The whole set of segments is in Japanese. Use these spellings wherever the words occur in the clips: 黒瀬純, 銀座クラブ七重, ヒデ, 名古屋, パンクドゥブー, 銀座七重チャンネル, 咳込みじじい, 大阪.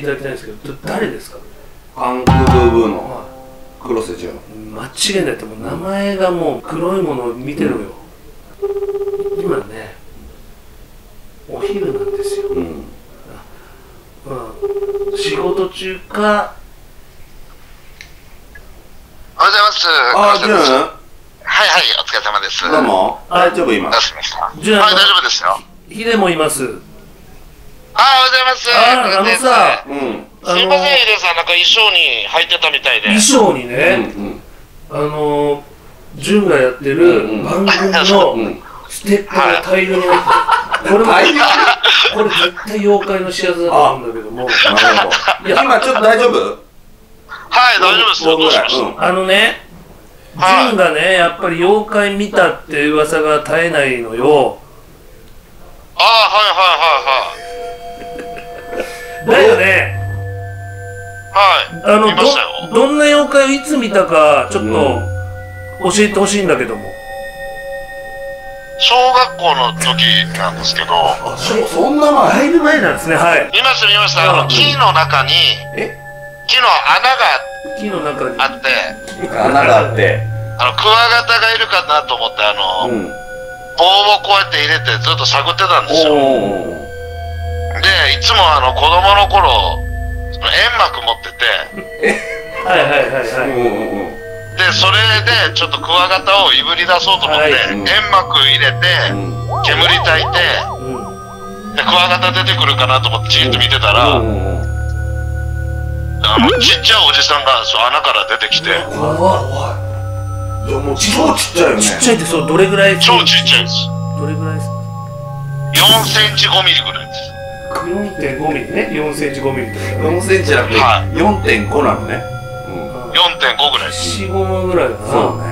していただきたいんですけど、誰ですか？パンクドゥブーの黒瀬純。間違いないと、名前がもう黒いものを見てろよ。今ね、お昼なんですよ。仕事中か。おはようございます。あ、純。はいはい、お疲れ様です。どうも。大丈夫今。出しました。はい、大丈夫ですよ。ヒデもいます。あ、おはようございます。あのさ、すいません、ヒデさん、なんか衣装に入ってたみたいで。衣装にね、純がやってる番組のステッカーが大量に入って、これもこれ絶対妖怪の仕業だと思うんだけども、今ちょっと大丈夫？はい、大丈夫ですよ、どうしました？あのね、純がね、やっぱり妖怪見たって噂が絶えないのよ。ああ、はいはいはいはい。だよね。はい、どんな妖怪をいつ見たかちょっと教えてほしいんだけども。小学校の時なんですけど。あ、そんな前？だいぶ前なんですね。はい、見ました見ました。木の中に木の穴があって、クワガタがいるかなと思って棒をこうやって入れてずっと探ってたんですよ。でいつも子供の頃煙幕持ってて、でそれでちょっとクワガタをいぶり出そうと思って煙幕入れて煙炊いて、でクワガタ出てくるかなと思ってじっと見てたら、ちっちゃいおじさんが穴から出てきて、超ちっちゃいよね。ちっちゃいってどれぐらい？超ちっちゃいです。どれぐらいですか？4センチ5ミリぐらいです。4.5ミリね、4センチ5ミリってことだね。4センチじゃなくて 4.5 なのね。4.5 ぐらい、4、5ぐらいだな。そうね。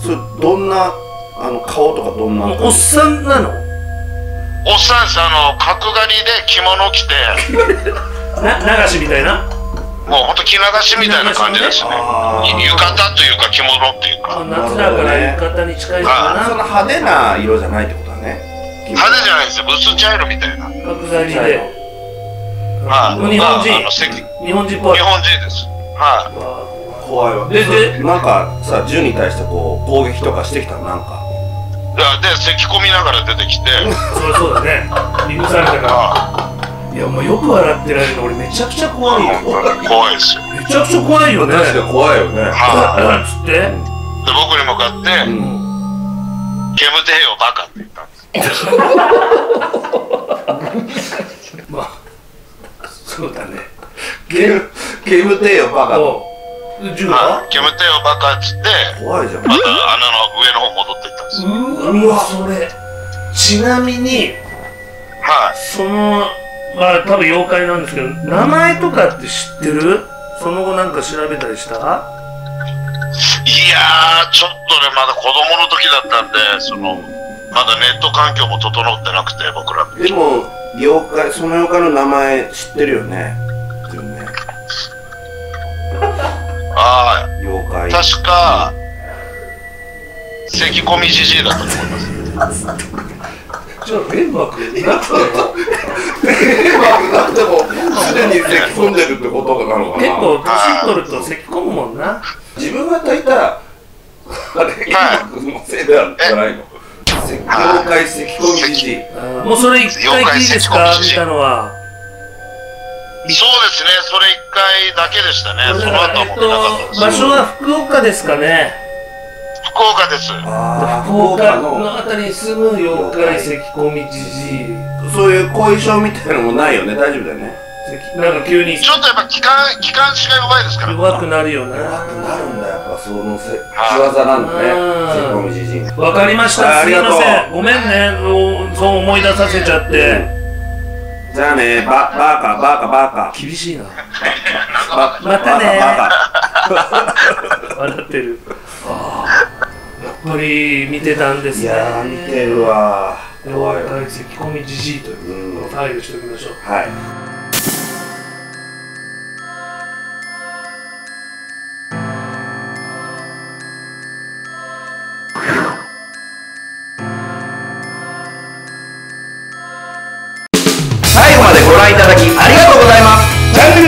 それどんな顔とかどんな？おっさんなの？おっさんです。角刈りで着物着て流しみたいな、もうほんと着流しみたいな感じですね。浴衣というか着物っていうか、夏だから浴衣に近いかな。その派手な色じゃないってことだね。派手じゃないですよ、薄茶色みたいな。角刈りで。日本人。日本人っぽい。日本人です。はい。怖いわ。で、なんかさ、純に対してこう攻撃とかしてきたのなんか。いや、で、咳込みながら出てきて。そうだね。許されたから。いや、もうよく笑ってられるの、俺めちゃくちゃ怖いよ。怖いですよ。めちゃくちゃ怖いよね。確かに怖いよね。はい。つって。で、僕に向かって。煙てへよ、バカって言ったんです。まあそうだね。煙てよバカと。純は？煙てよバカっつって。怖いじゃん。また穴の上の方戻っていったんです。うわ、それ。ちなみに、はい。まあ多分妖怪なんですけど、名前とかって知ってる？その後なんか調べたりした？いやー、ちょっとね、まだ子供の時だったんでまだネット環境も整ってなくて、僕らでも妖怪、その妖怪の名前知ってるよね。ああ、妖怪確か咳込みじじいだったと思います。じゃあ弁幕なくてもすでに咳込んでるってことなのかな。結構年取ると咳込むもんな。自分が大体あれ弁幕のせいであるんじゃないの？妖怪咳込みじじい。もうそれ一回きりですか？見たのは。そうですね、それ一回だけでしたね。その後はもうなかったです。場所は福岡ですかね？福岡です。福岡のあたりに住む妖怪咳込みじじい。そういう後遺症みたいなのもないよね？大丈夫だよね？なんか急に。ちょっとやっぱ気管支が弱いですから。弱くなるよね。弱くなるんだ、やっぱその仕業なんだね。咳込みじじい。わかりました。すいません。ごめんね。そう思い出させちゃって。じゃあね、バーカ。厳しいな。またね。笑ってる。やっぱり見てたんですね。いやー、見てるわ。怖いわ。咳込みじじいというのを配慮しておきましょう。はい。チャンネル